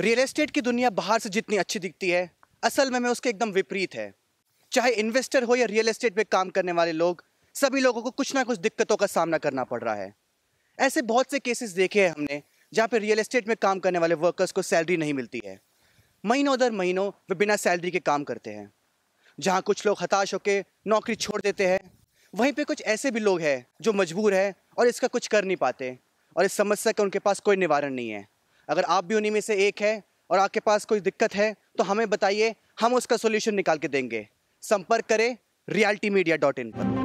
Real estate की दुनिया बाहर से जितनी अच्छी दिखती है, असल में उसके एकदम विपरीत है। चाहे इन्वेस्टर हो या रियल एस्टेट में काम करने वाले लोग, सभी लोगों को कुछ ना कुछ दिक्कतों का सामना करना पड़ रहा है। ऐसे बहुत से केसेस देखे हैं हमने, जहाँ पे रियल एस्टेट में काम करने वाले वर्कर्स को सैलरी नहीं मिलती है। महीनों दर महीनों वे बिना सैलरी के काम करते हैं। जहाँ कुछ लोग हताश होकर नौकरी छोड़ देते हैं, वहीं पे कुछ ऐसे भी लोग हैं जो मजबूर हैं और इसका कुछ कर नहीं पाते, और इस समस्या का उनके पास कोई निवारण नहीं है। अगर आप भी उन्हीं में से एक है और आपके पास कोई दिक्कत है तो हमें बताइए, हम उसका सोल्यूशन निकाल के देंगे। संपर्क करें realtymedia.in पर।